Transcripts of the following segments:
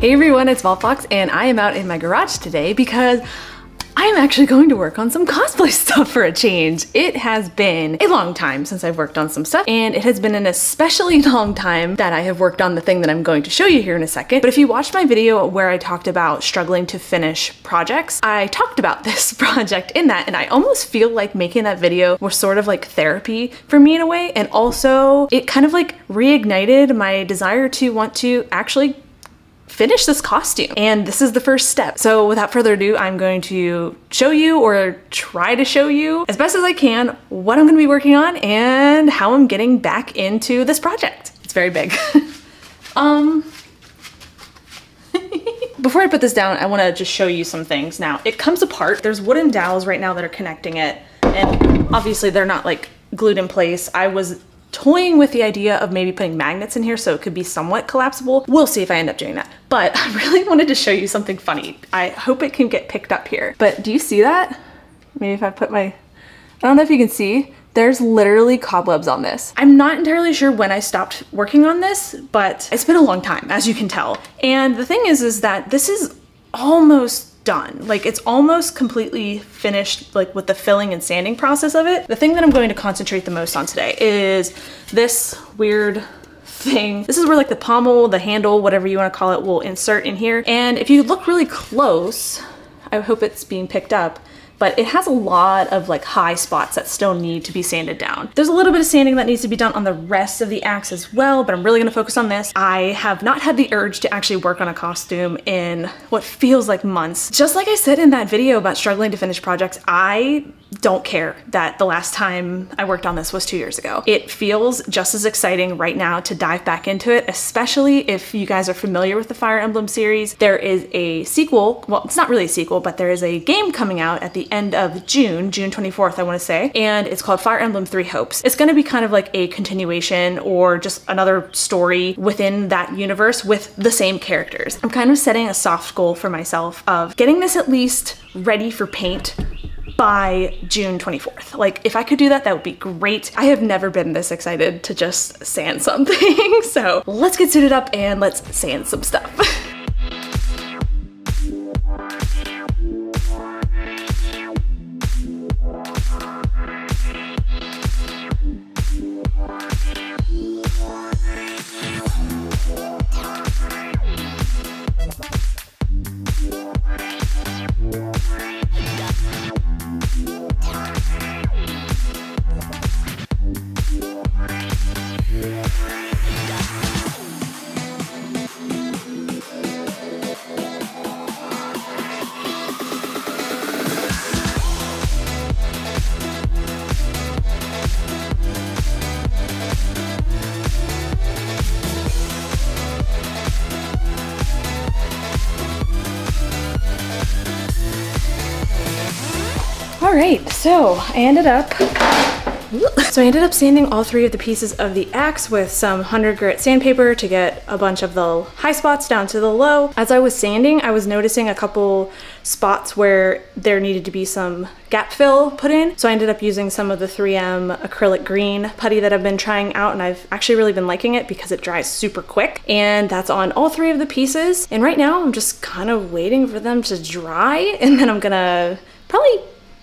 Hey everyone, it's Vault Fox, and I am out in my garage today because I'm actually going to work on some cosplay stuff for a change. It has been a long time since I've worked on some stuff, and it has been an especially long time that I have worked on the thing that I'm going to show you here in a second. But if you watched my video where I talked about struggling to finish projects, I talked about this project in that, and I almost feel like making that video was sort of like therapy for me in a way, and also it kind of like reignited my desire to want to actually finish this costume, and this is the first step. So without further ado, I'm going to show you, or try to show you as best as I can, what I'm gonna be working on and how I'm getting back into this project. It's very big. Before I put this down, I wanna just show you some things. Now, it comes apart. There's wooden dowels right now that are connecting it, and obviously they're not like glued in place. I was toying with the idea of maybe putting magnets in here so it could be somewhat collapsible. We'll see if I end up doing that. But I really wanted to show you something funny. I hope it can get picked up here. But do you see that? Maybe if I put my, I don't know if you can see, there's literally cobwebs on this. I'm not entirely sure when I stopped working on this, but it's been a long time, as you can tell. And the thing is that this is almost done. Like, it's almost completely finished, like with the filling and sanding process of it. The thing that I'm going to concentrate the most on today is this weird thing. This is where like the pommel, the handle, whatever you want to call it, will insert in here. And if you look really close, I hope it's being picked up, but it has a lot of like high spots that still need to be sanded down. There's a little bit of sanding that needs to be done on the rest of the axe as well, but I'm really gonna focus on this. I have not had the urge to actually work on a costume in what feels like months. Just like I said in that video about struggling to finish projects, I don't care that the last time I worked on this was 2 years ago. It feels just as exciting right now to dive back into it, especially if you guys are familiar with the Fire Emblem series. There is a sequel, well, it's not really a sequel, but there is a game coming out at the end of June 24th, I want to say, and it's called Fire Emblem Three Hopes. It's going to be kind of like a continuation or just another story within that universe with the same characters. I'm kind of setting a soft goal for myself of getting this at least ready for paint by June 24th. Like, if I could do that, that would be great. I have never been this excited to just sand something. So let's get suited up and let's sand some stuff. All right, so I ended up sanding all three of the pieces of the axe with some 100 grit sandpaper to get a bunch of the high spots down to the low. As I was sanding, I was noticing a couple spots where there needed to be some gap fill put in. So I ended up using some of the 3M acrylic green putty that I've been trying out, and I've actually really been liking it because it dries super quick. And that's on all three of the pieces. And right now I'm just kind of waiting for them to dry, and then I'm gonna probably,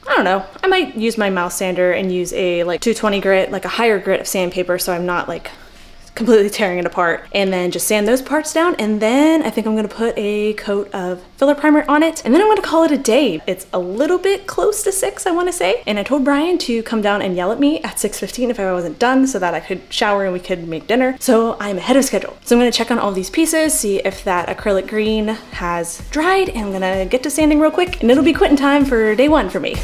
I don't know, I might use my mouse sander and use a like 220 grit, like a higher grit of sandpaper, so I'm not like completely tearing it apart, and then just sand those parts down. And then I think I'm gonna put a coat of filler primer on it, and then I'm gonna call it a day. It's a little bit close to 6, I wanna say. And I told Brian to come down and yell at me at 6:15 if I wasn't done, so that I could shower and we could make dinner. So I'm ahead of schedule. So I'm gonna check on all these pieces, see if that acrylic green has dried, and I'm gonna get to sanding real quick, and it'll be quitting time for day one for me.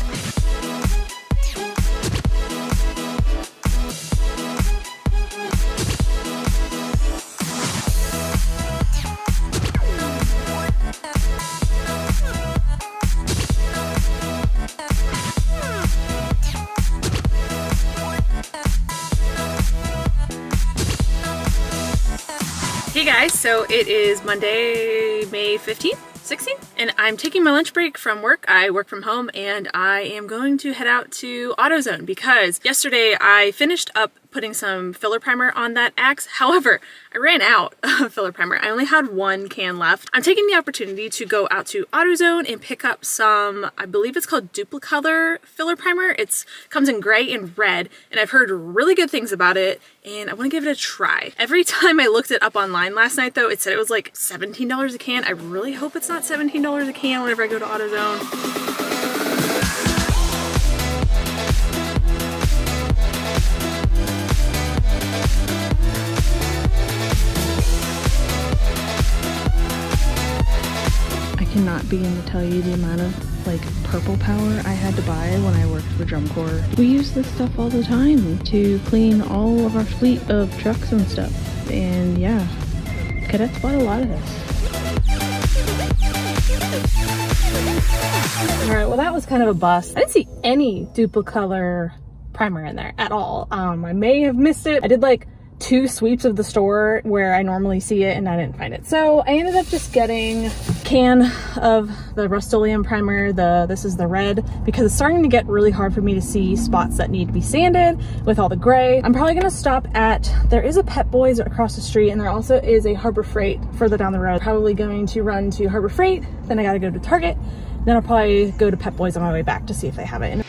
Hey guys, so it is Monday, May 15th, 16th, and I'm taking my lunch break from work. I work from home, and I am going to head out to AutoZone because yesterday I finished up putting some filler primer on that axe. However, I ran out of filler primer. I only had one can left. I'm taking the opportunity to go out to AutoZone and pick up some, I believe it's called DupliColor filler primer. It comes in gray and red, and I've heard really good things about it, and I want to give it a try. Every time I looked it up online last night though, it said it was like $17 a can. I really hope it's not $17 a can whenever I go to AutoZone. Cannot begin to tell you the amount of like Purple Power I had to buy when I worked for Drum Corps. We use this stuff all the time to clean all of our fleet of trucks and stuff, and yeah, cadets bought a lot of this. Alright, well that was kind of a bust. I didn't see any DupliColor primer in there at all. I may have missed it. I did like two sweeps of the store where I normally see it and I didn't find it. So I ended up just getting a can of the Rust-Oleum primer. This is the red, because it's starting to get really hard for me to see spots that need to be sanded with all the gray. I'm probably gonna stop at, there is a Pep Boys across the street and there also is a Harbor Freight further down the road. Probably going to run to Harbor Freight, then I gotta go to Target, then I'll probably go to Pep Boys on my way back to see if they have it.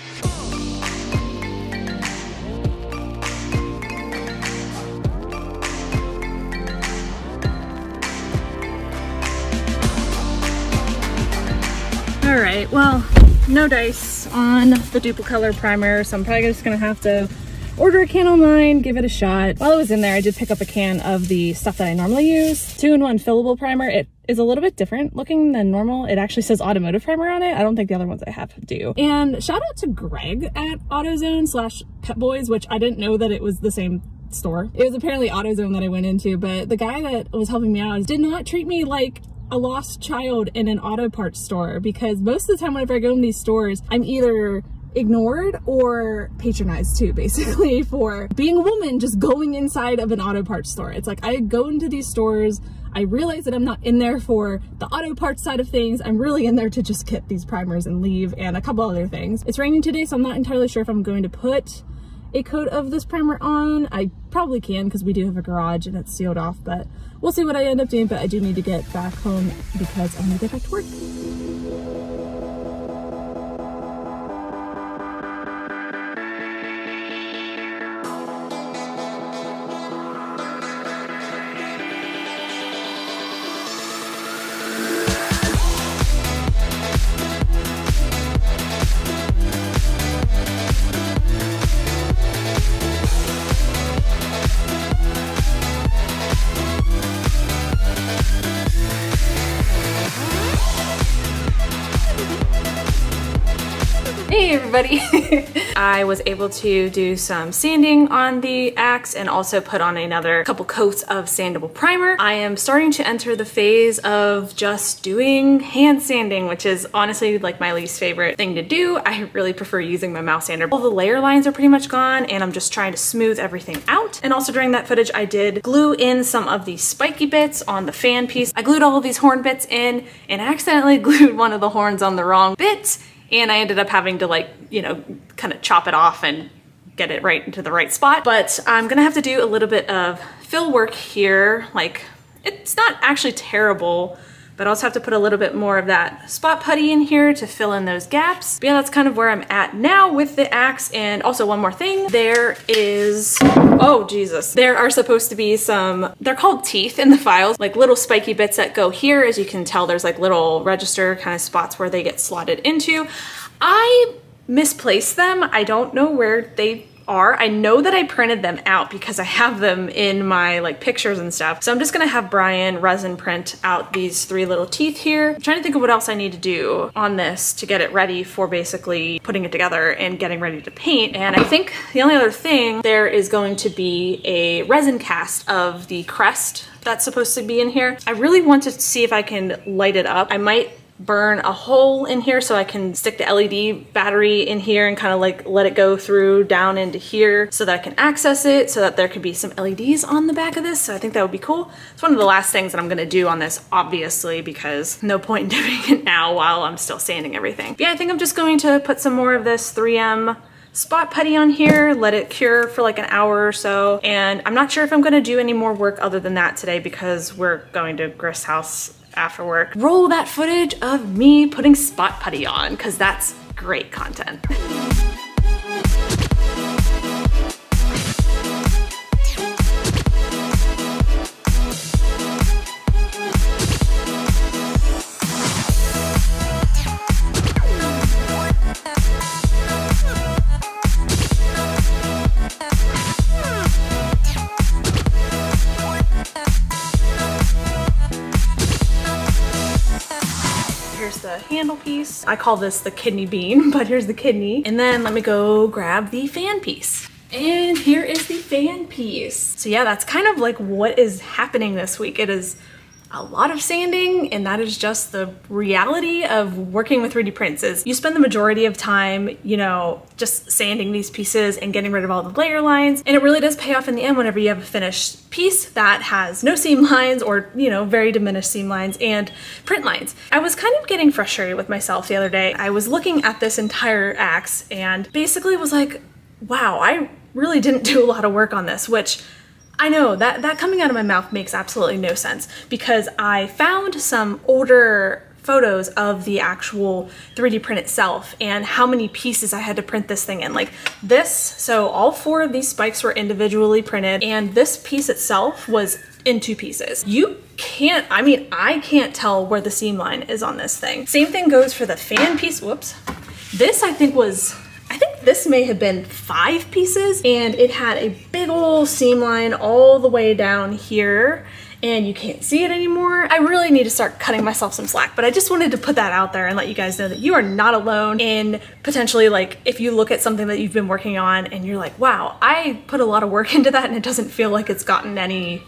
Alright, well, no dice on the DupliColor primer, so I'm probably just gonna have to order a can online, give it a shot. While I was in there, I did pick up a can of the stuff that I normally use. 2-in-1 fillable primer. It is a little bit different looking than normal. It actually says automotive primer on it. I don't think the other ones I have do. And shout out to Greg at AutoZone / Pep Boys, which I didn't know that it was the same store. It was apparently AutoZone that I went into, but the guy that was helping me out did not treat me like a lost child in an auto parts store, because most of the time whenever I go in these stores, I'm either ignored or patronized too, basically, for being a woman just going inside of an auto parts store. It's like I go into these stores, I realize that I'm not in there for the auto parts side of things. I'm really in there to just get these primers and leave, and a couple other things. It's raining today, so I'm not entirely sure if I'm going to put a coat of this primer on. I probably can, because we do have a garage and it's sealed off, but we'll see what I end up doing. But I do need to get back home because I'm gonna get back to work. Hey everybody! I was able to do some sanding on the axe and also put on another couple coats of sandable primer. I am starting to enter the phase of just doing hand sanding, which is honestly like my least favorite thing to do. I really prefer using my mouse sander. All the layer lines are pretty much gone and I'm just trying to smooth everything out. And also during that footage I did glue in some of the spiky bits on the fan piece. I glued all of these horn bits in and accidentally glued one of the horns on the wrong bit. And I ended up having to, like, you know, kind of chop it off and get it right into the right spot. But I'm gonna have to do a little bit of fill work here. Like, it's not actually terrible, but I also have to put a little bit more of that spot putty in here to fill in those gaps. But yeah, that's kind of where I'm at now with the axe. And also one more thing, there is, oh Jesus, there are supposed to be some, they're called teeth in the files, like little spiky bits that go here. As you can tell, there's like little register kind of spots where they get slotted into. I misplaced them. I don't know where they are. I know that I printed them out because I have them in my like pictures and stuff. So I'm just gonna have Brian resin print out these three little teeth here. I'm trying to think of what else I need to do on this to get it ready for basically putting it together and getting ready to paint. And I think the only other thing, there is going to be a resin cast of the crest that's supposed to be in here. I really want to see if I can light it up. I might burn a hole in here so I can stick the LED battery in here and kind of like let it go through down into here so that I can access it, so that there could be some LEDs on the back of this. So I think that would be cool. It's one of the last things that I'm gonna do on this, obviously, because no point in doing it now while I'm still sanding everything. But yeah, I think I'm just going to put some more of this 3M spot putty on here, let it cure for like an hour or so, and I'm not sure if I'm gonna do any more work other than that today because we're going to Griff's house after work. Roll that footage of me putting spot putty on because that's great content. Handle piece. I call this the kidney bean, but here's the kidney. And then let me go grab the fan piece. And here is the fan piece. So yeah, that's kind of like what is happening this week. It is a lot of sanding, and that is just the reality of working with 3D prints is you spend the majority of time, you know, just sanding these pieces and getting rid of all the layer lines. And it really does pay off in the end whenever you have a finished piece that has no seam lines or, you know, very diminished seam lines and print lines. I was kind of getting frustrated with myself the other day. I was looking at this entire axe and basically was like, wow, I really didn't do a lot of work on this, which I know that coming out of my mouth makes absolutely no sense because I found some older photos of the actual 3D print itself and how many pieces I had to print this thing in. Like this, so all four of these spikes were individually printed and this piece itself was in two pieces. You can't, I mean, I can't tell where the seam line is on this thing. Same thing goes for the fan piece, whoops. This I think was, this may have been 5 pieces and it had a big old seam line all the way down here and you can't see it anymore. I really need to start cutting myself some slack, but I just wanted to put that out there and let you guys know that you are not alone in potentially, like, if you look at something that you've been working on and you're like, wow, I put a lot of work into that and it doesn't feel like it's gotten any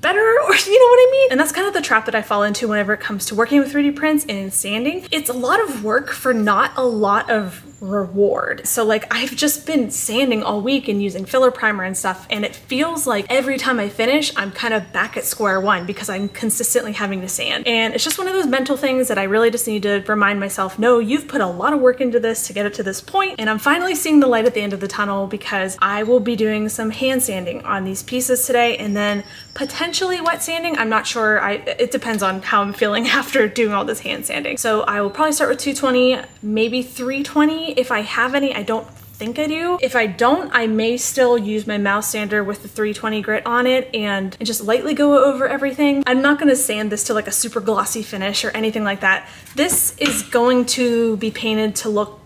better, or you know what I mean? And that's kind of the trap that I fall into whenever it comes to working with 3D prints and sanding. It's a lot of work for not a lot of reward. So like I've just been sanding all week and using filler primer and stuff, and it feels like every time I finish, I'm kind of back at square one because I'm consistently having to sand. And it's just one of those mental things that I really just need to remind myself, no, you've put a lot of work into this to get it to this point, and I'm finally seeing the light at the end of the tunnel because I will be doing some hand sanding on these pieces today and then potentially wet sanding. I'm not sure, it depends on how I'm feeling after doing all this hand sanding. So I will probably start with 220, maybe 320, if I have any. I don't think I do. If I don't, I may still use my mouse sander with the 320 grit on it and just lightly go over everything. I'm not gonna sand this to like a super glossy finish or anything like that. This is going to be painted to look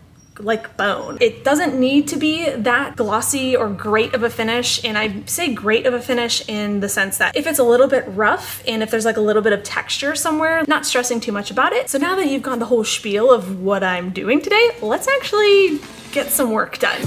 like bone. It doesn't need to be that glossy or great of a finish, and I say great of a finish in the sense that if it's a little bit rough and if there's like a little bit of texture somewhere, not stressing too much about it. So now that you've gone the whole spiel of what I'm doing today, let's actually get some work done.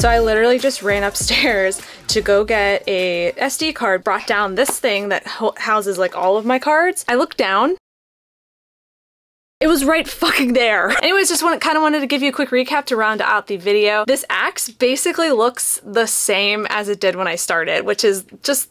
So I literally just ran upstairs to go get a SD card, brought down this thing that houses like all of my cards. I looked down It was right fucking there. Anyways, just kind of wanted to give you a quick recap to round out the video. This axe basically looks the same as it did when I started, which is just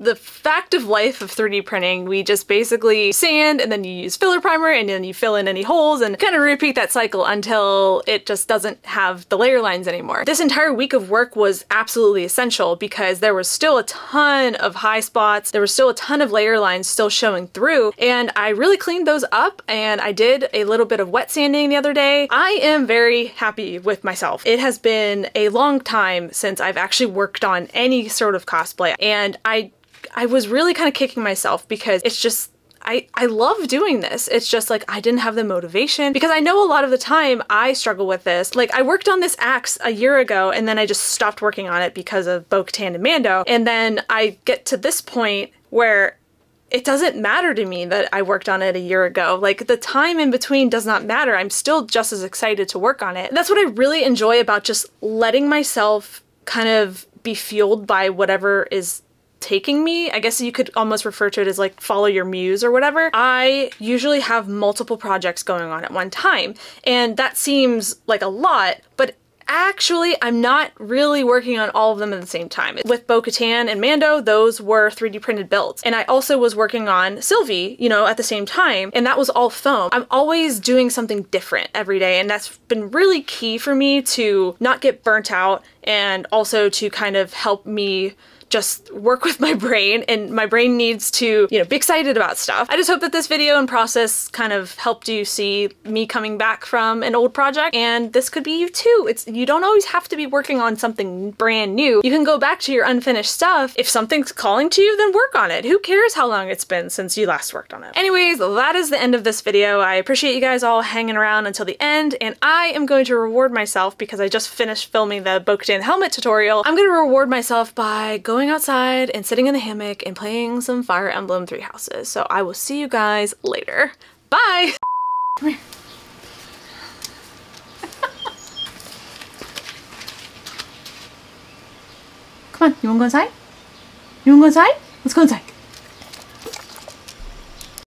the fact of life of 3D printing. We just basically sand and then you use filler primer and then you fill in any holes and kind of repeat that cycle until it just doesn't have the layer lines anymore. This entire week of work was absolutely essential because there was still a ton of high spots, there was still a ton of layer lines still showing through, and I really cleaned those up and I did a little bit of wet sanding the other day. I am very happy with myself. It has been a long time since I've actually worked on any sort of cosplay, and I was really kind of kicking myself because it's just, I love doing this. It's just like I didn't have the motivation, because I know a lot of the time I struggle with this. Like, I worked on this axe a year ago and then I just stopped working on it because of Bo-Katan and Mando. And then I get to this point where it doesn't matter to me that I worked on it a year ago. Like, the time in between does not matter. I'm still just as excited to work on it. That's what I really enjoy about just letting myself kind of be fueled by whatever is taking me. I guess you could almost refer to it as like follow your muse or whatever. I usually have multiple projects going on at one time, and that seems like a lot, but actually I'm not really working on all of them at the same time. With Bo-Katan and Mando, those were 3D printed builds, and I also was working on Sylvie, you know, at the same time, and that was all foam. I'm always doing something different every day, and that's been really key for me to not get burnt out and also to kind of help me just work with my brain, and my brain needs to, you know, be excited about stuff. I just hope that this video and process kind of helped you see me coming back from an old project, and this could be you too. It's, you don't always have to be working on something brand new. You can go back to your unfinished stuff. If something's calling to you, then work on it. Who cares how long it's been since you last worked on it? Anyways, that is the end of this video. I appreciate you guys all hanging around until the end, and I am going to reward myself because I just finished filming the Bo-Katan helmet tutorial. I'm gonna reward myself by going outside and sitting in the hammock and playing some Fire Emblem Three Houses. So I will see you guys later. Bye! Come here. Come on, you wanna go inside? You wanna go inside? Let's go inside.